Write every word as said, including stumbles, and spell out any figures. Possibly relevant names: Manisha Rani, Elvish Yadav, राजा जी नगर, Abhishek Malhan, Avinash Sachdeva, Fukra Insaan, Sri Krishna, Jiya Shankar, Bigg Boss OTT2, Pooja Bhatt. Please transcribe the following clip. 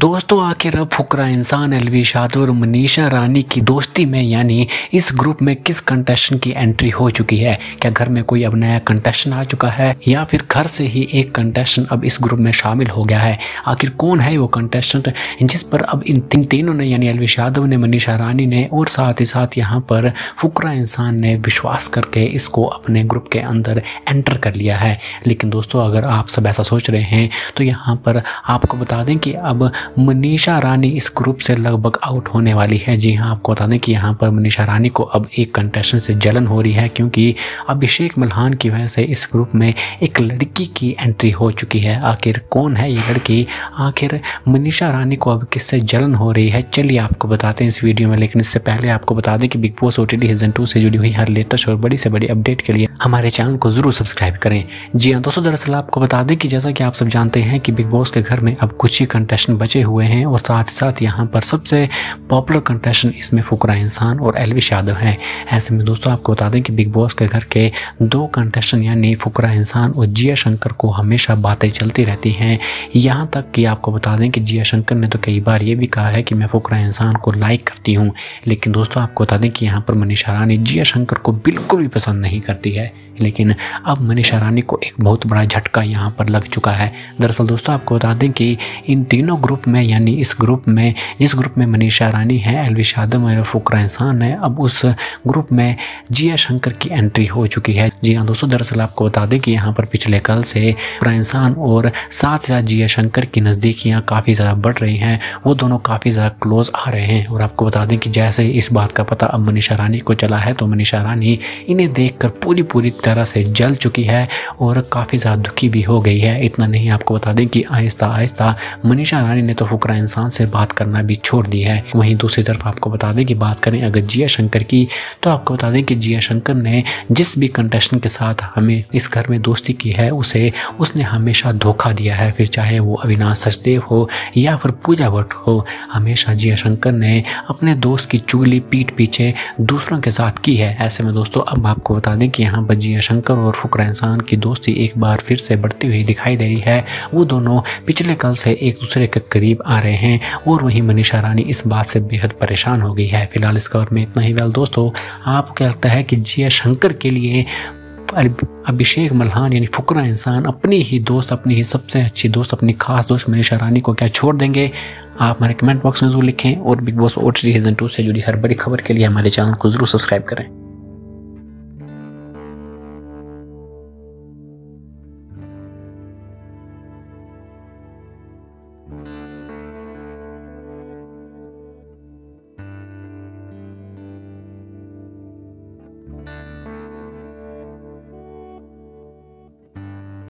दोस्तों आखिर अब फुकरा इंसान, एल्विश यादव और मनीषा रानी की दोस्ती में यानी इस ग्रुप में किस कंटेस्टेंट की एंट्री हो चुकी है? क्या घर में कोई अब नया कंटेस्टेंट आ चुका है या फिर घर से ही एक कंटेस्टेंट अब इस ग्रुप में शामिल हो गया है? आखिर कौन है वो कंटेस्टेंट जिस पर अब इन तीन तीनों ने यानी एल्विश यादव ने, मनीषा रानी ने और साथ ही साथ यहाँ पर फुकरा इंसान ने विश्वास करके इसको अपने ग्रुप के अंदर एंटर कर लिया है। लेकिन दोस्तों अगर आप सब ऐसा सोच रहे हैं तो यहाँ पर आपको बता दें कि अब मनीषा रानी इस ग्रुप से लगभग आउट होने वाली है। जी हाँ, आपको बता दें कि यहाँ पर मनीषा रानी को अब एक कंटेस्टेंट से जलन हो रही है क्योंकि अभिषेक मल्हान की वजह से इस ग्रुप में एक लड़की की एंट्री हो चुकी है। आखिर कौन है ये लड़की? आखिर मनीषा रानी को अब किससे जलन हो रही है? चलिए आपको बताते हैं इस वीडियो में। लेकिन इससे पहले आपको बता दें कि Bigg Boss OTT season two से जुड़ी हुई हर लेटेस्ट और बड़ी से बड़ी अपडेट के लिए हमारे चैनल को जरूर सब्सक्राइब करें। जी हाँ दोस्तों, दरअसल आपको बता दें कि जैसा कि आप सब जानते हैं कि बिग बॉस के घर में अब कुछ ही कंटेस्टेंट बचे हुए हैं और साथ ही साथ यहाँ पर सबसे पॉपुलर कंटेस्टेंट इसमें फुकरा इंसान और एल्विश यादव हैं। ऐसे में दोस्तों आपको बता दें कि बिग बॉस के घर के दो कंटेस्टेंट यानी फुकरा इंसान और जिया शंकर को हमेशा बातें चलती रहती हैं। यहाँ तक कि आपको बता दें कि जिया शंकर ने तो कई बार ये भी कहा है कि मैं फुकरा इंसान को लाइक करती हूँ। लेकिन दोस्तों आपको बता दें कि यहाँ पर मनीषा रानी जिया शंकर को बिल्कुल भी पसंद नहीं करती है। लेकिन अब मनीषा रानी को एक बहुत बड़ा झटका यहाँ पर लग चुका है। दरअसल दोस्तों आपको बता दें कि इन तीनों ग्रुप में यानी इस ग्रुप में जिस ग्रुप में मनीषा रानी है, एल्विश यादव और फुकरा इंसान है, अब उस ग्रुप में जिया शंकर की एंट्री हो चुकी है। जी हाँ दोस्तों, दरअसल आपको बता दें कि यहाँ पर पिछले कल से फुकरा इंसान और साथ साथ जिया शंकर की नज़दीकियाँ काफ़ी ज़्यादा बढ़ रही हैं। वो दोनों काफ़ी ज़्यादा क्लोज आ रहे हैं और आपको बता दें कि जैसे ही इस बात का पता अब मनीषा रानी को चला है तो मनीषा रानी इन्हें देखकर पूरी पूरी तरह से जल चुकी है और काफ़ी ज़्यादा दुखी भी हो गई है। इतना नहीं, आपको बता दें कि आहिस्ता आहिस्ता मनीषा रानी ने तो फुकरा इंसान से बात करना भी छोड़ दी है। वहीं दूसरी तरफ आपको बता दें कि बात करें अगर जिया शंकर की तो आपको बता दें कि जिया शंकर ने जिस भी कंटेस्टेंट के साथ हमें इस घर में दोस्ती की है उसे उसने हमेशा धोखा दिया है। फिर चाहे वो अविनाश सचदेव हो या फिर पूजा भट्ट हो, हमेशा जिया शंकर ने अपने दोस्त की चुगली पीठ पीछे दूसरों के साथ की है। ऐसे में दोस्तों अब आपको बता दें कि यहाँ पर जिया शंकर और फुकरा इंसान की दोस्ती एक बार फिर से बढ़ती हुई दिखाई दे रही है। वो दोनों पिछले कल से एक दूसरे के करीब आ रहे हैं और वहीं मनीषा रानी इस बात से बेहद परेशान हो गई है। फिलहाल इस कवर में इतना ही। वेल दोस्तों, आपको क्या लगता है कि जिया शंकर के लिए अभिषेक मल्हान यानी फुकरा इंसान अपनी ही दोस्त, अपनी ही सबसे अच्छी दोस्त, अपनी खास दोस्त मनीषा रानी को क्या छोड़ देंगे? आप हमारे कमेंट बॉक्स में जरूर लिखें और Bigg Boss OTT season two से जुड़ी हर बड़ी खबर के लिए हमारे चैनल को जरूर सब्सक्राइब करें।